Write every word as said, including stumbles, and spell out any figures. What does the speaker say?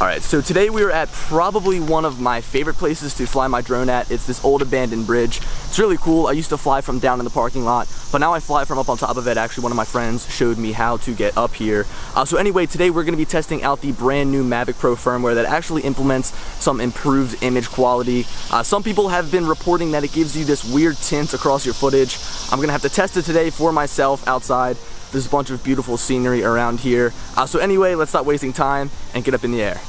Alright, so today we are at probably one of my favorite places to fly my drone at. It's this old abandoned bridge. It's really cool. I used to fly from down in the parking lot, but now I fly from up on top of it. Actually, one of my friends showed me how to get up here. Uh, so anyway, today we're going to be testing out the brand new Mavic Pro firmware that actually implements some improved image quality. Uh, some people have been reporting that it gives you this weird tint across your footage. I'm going to have to test it today for myself outside. There's a bunch of beautiful scenery around here. Uh, so anyway, let's stop wasting time and get up in the air.